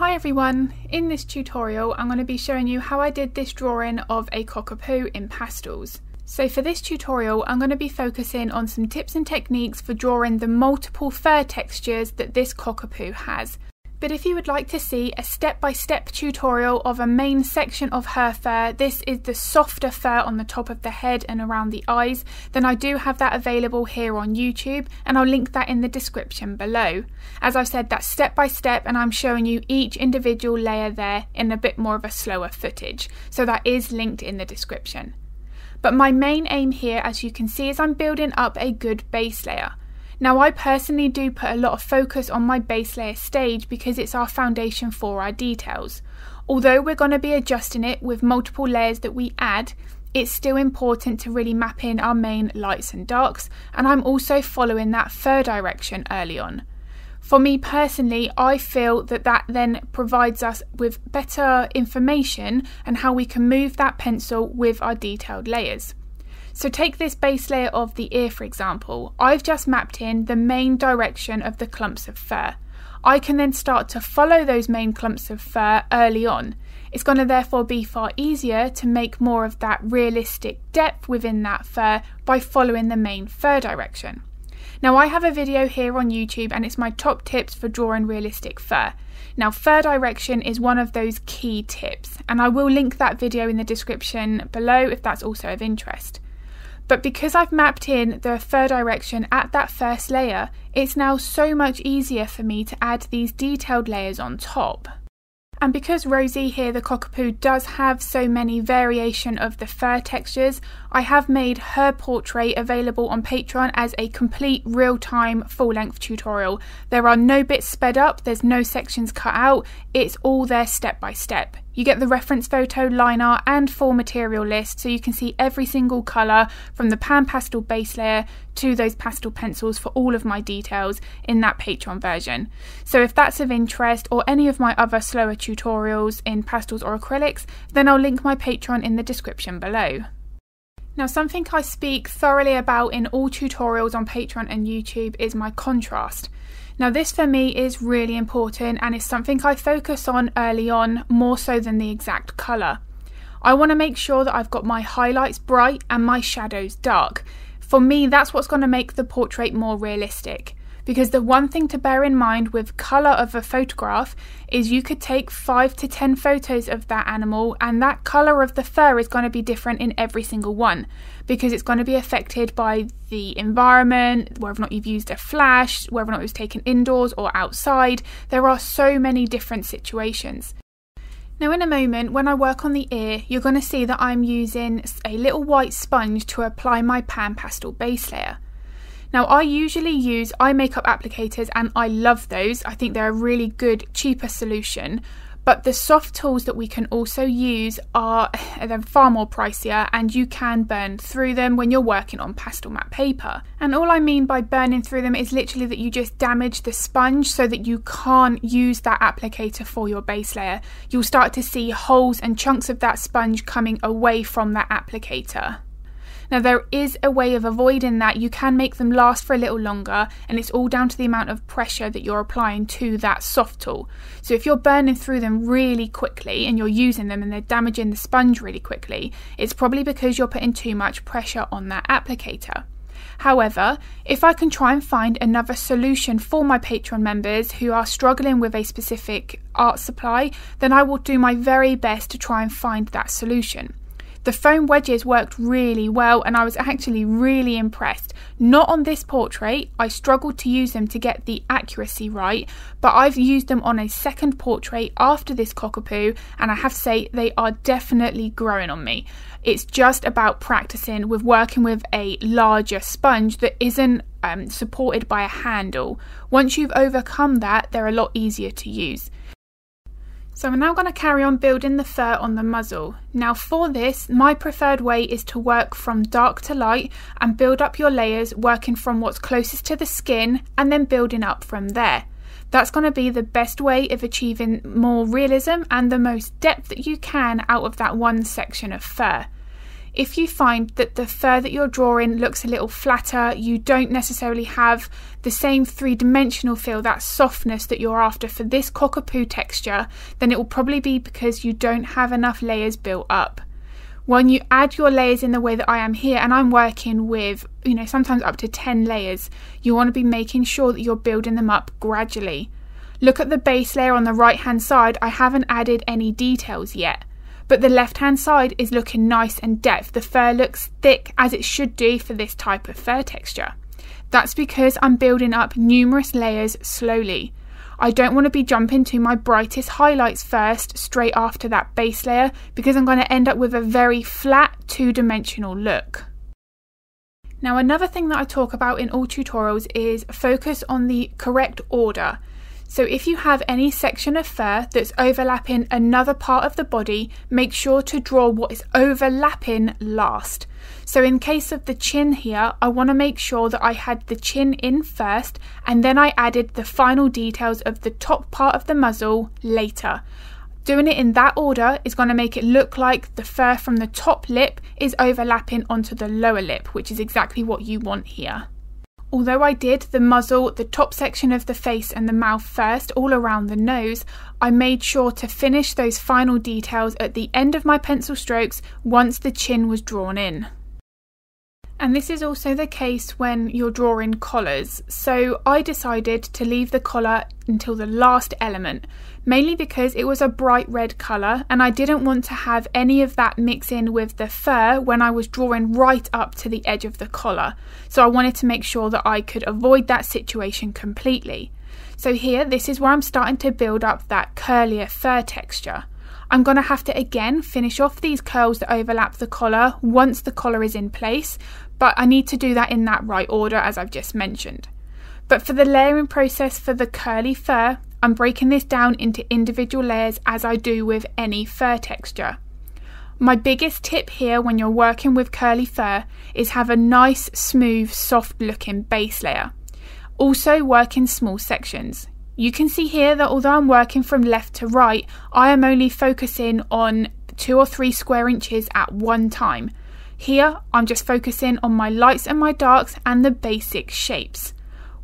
Hi everyone, in this tutorial I'm going to be showing you how I did this drawing of a cockapoo in pastels. So for this tutorial I'm going to be focusing on some tips and techniques for drawing the multiple fur textures that this cockapoo has. But if you would like to see a step-by-step tutorial of a main section of her fur, this is the softer fur on the top of the head and around the eyes, then I do have that available here on YouTube, and I'll link that in the description below. As I've said, that's step-by-step, and I'm showing you each individual layer there in a bit more of a slower footage, so that is linked in the description. But my main aim here, as you can see, is I'm building up a good base layer. Now I personally do put a lot of focus on my base layer stage because it's our foundation for our details. Although we're going to be adjusting it with multiple layers that we add, it's still important to really map in our main lights and darks, and I'm also following that fur direction early on. For me personally, I feel that then provides us with better information and how we can move that pencil with our detailed layers. So take this base layer of the ear for example. I've just mapped in the main direction of the clumps of fur. I can then start to follow those main clumps of fur early on. It's going to therefore be far easier to make more of that realistic depth within that fur by following the main fur direction. Now I have a video here on YouTube and it's my top tips for drawing realistic fur. Now fur direction is one of those key tips, and I will link that video in the description below if that's also of interest. But because I've mapped in the fur direction at that first layer, it's now so much easier for me to add these detailed layers on top. And because Rosie here, the cockapoo, does have so many variation of the fur textures, I have made her portrait available on Patreon as a complete real-time full-length tutorial. There are no bits sped up, there's no sections cut out, it's all there step by step. You get the reference photo, line art and full material list, so you can see every single colour from the pan pastel base layer to those pastel pencils for all of my details in that Patreon version. So if that's of interest, or any of my other slower tutorials in pastels or acrylics, then I'll link my Patreon in the description below. Now something I speak thoroughly about in all tutorials on Patreon and YouTube is my contrast. Now this for me is really important and is something I focus on early on more so than the exact colour. I want to make sure that I've got my highlights bright and my shadows dark. For me, that's what's going to make the portrait more realistic, because the one thing to bear in mind with colour of a photograph is you could take 5 to 10 photos of that animal, and that colour of the fur is going to be different in every single one because it's going to be affected by the environment, whether or not you've used a flash, whether or not it was taken indoors or outside. There are so many different situations. Now in a moment, when I work on the ear, you're going to see that I'm using a little white sponge to apply my pan pastel base layer. Now I usually use eye makeup applicators and I love those. I think they're a really good, cheaper solution. But the soft tools that we can also use they're far more pricier, and you can burn through them when you're working on pastel matte paper. And all I mean by burning through them is literally that you just damage the sponge so that you can't use that applicator for your base layer. You'll start to see holes and chunks of that sponge coming away from that applicator. Now there is a way of avoiding that. You can make them last for a little longer, and it's all down to the amount of pressure that you're applying to that soft tool. So if you're burning through them really quickly and you're using them and they're damaging the sponge really quickly, it's probably because you're putting too much pressure on that applicator. However, if I can try and find another solution for my Patreon members who are struggling with a specific art supply, then I will do my very best to try and find that solution. The foam wedges worked really well and I was actually really impressed. Not on this portrait, I struggled to use them to get the accuracy right, but I've used them on a second portrait after this cockapoo, and I have to say they are definitely growing on me. It's just about practicing with working with a larger sponge that isn't supported by a handle. Once you've overcome that, they're a lot easier to use. So I'm now going to carry on building the fur on the muzzle. Now for this, my preferred way is to work from dark to light and build up your layers, working from what's closest to the skin and then building up from there. That's going to be the best way of achieving more realism and the most depth that you can out of that one section of fur. if you find that the fur that you're drawing looks a little flatter, you don't necessarily have the same three-dimensional feel, that softness that you're after for this cockapoo texture, then it will probably be because you don't have enough layers built up. When you add your layers in the way that I am here, and I'm working with, you know, sometimes up to 10 layers, you want to be making sure that you're building them up gradually. Look at the base layer on the right-hand side, I haven't added any details yet. But the left-hand side is looking nice and depth. The fur looks thick, as it should do for this type of fur texture. That's because I'm building up numerous layers slowly. I don't want to be jumping to my brightest highlights first, straight after that base layer, because I'm going to end up with a very flat, two-dimensional look. Now, another thing that I talk about in all tutorials is focus on the correct order. So if you have any section of fur that's overlapping another part of the body, make sure to draw what is overlapping last. So in case of the chin here, I want to make sure that I had the chin in first, and then I added the final details of the top part of the muzzle later. Doing it in that order is going to make it look like the fur from the top lip is overlapping onto the lower lip, which is exactly what you want here. Although I did the muzzle, the top section of the face and the mouth first, all around the nose, I made sure to finish those final details at the end of my pencil strokes once the chin was drawn in. And this is also the case when you're drawing collars. So I decided to leave the collar until the last element, mainly because it was a bright red colour and I didn't want to have any of that mix in with the fur when I was drawing right up to the edge of the collar. So I wanted to make sure that I could avoid that situation completely. So here, this is where I'm starting to build up that curlier fur texture. I'm going to have to again finish off these curls that overlap the collar once the collar is in place, but I need to do that in that right order as I've just mentioned. But for the layering process for the curly fur, I'm breaking this down into individual layers as I do with any fur texture. My biggest tip here when you're working with curly fur is have a nice, smooth, soft looking base layer. Also work in small sections. You can see here that although I'm working from left to right, I am only focusing on 2 or 3 square inches at one time. Here, I'm just focusing on my lights and my darks and the basic shapes.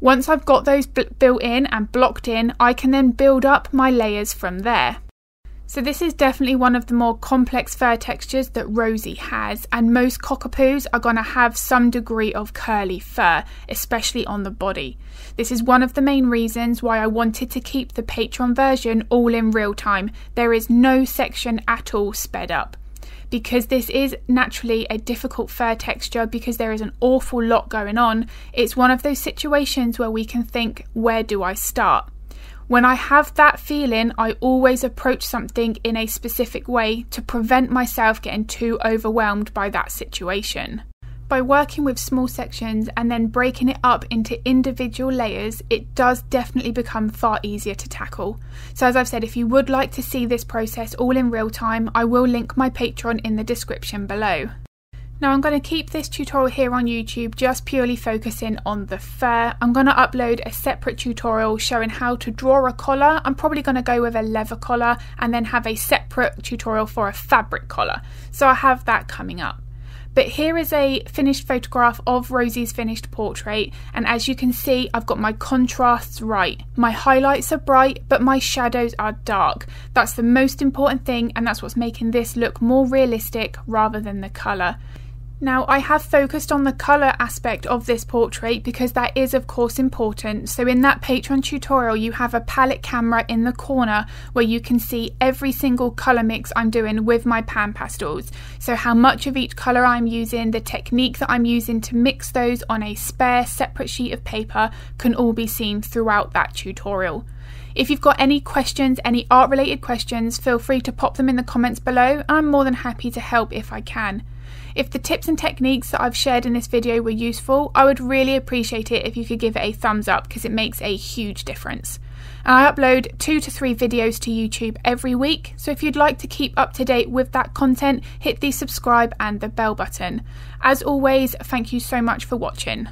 Once I've got those built in and blocked in, I can then build up my layers from there. So this is definitely one of the more complex fur textures that Rosie has, and most cockapoos are going to have some degree of curly fur, especially on the body. This is one of the main reasons why I wanted to keep the Patreon version all in real time. There is no section at all sped up, because this is naturally a difficult fur texture because there is an awful lot going on. It's one of those situations where we can think, where do I start? When I have that feeling, I always approach something in a specific way to prevent myself getting too overwhelmed by that situation. By working with small sections and then breaking it up into individual layers, it does definitely become far easier to tackle. So as I've said, if you would like to see this process all in real time, I will link my Patreon in the description below. Now I'm going to keep this tutorial here on YouTube just purely focusing on the fur. I'm going to upload a separate tutorial showing how to draw a collar. I'm probably going to go with a leather collar and then have a separate tutorial for a fabric collar. So I have that coming up. But here is a finished photograph of Rosie's finished portrait, and as you can see, I've got my contrasts right. My highlights are bright, but my shadows are dark. That's the most important thing, and that's what's making this look more realistic rather than the colour. Now, I have focused on the colour aspect of this portrait because that is of course important. So in that Patreon tutorial you have a palette camera in the corner where you can see every single colour mix I'm doing with my pan pastels. So how much of each colour I'm using, the technique that I'm using to mix those on a spare separate sheet of paper can all be seen throughout that tutorial. If you've got any questions, any art related questions, feel free to pop them in the comments below and I'm more than happy to help if I can. If the tips and techniques that I've shared in this video were useful, I would really appreciate it if you could give it a thumbs up because it makes a huge difference. And I upload 2 to 3 videos to YouTube every week, so if you'd like to keep up to date with that content, hit the subscribe and the bell button. As always, thank you so much for watching.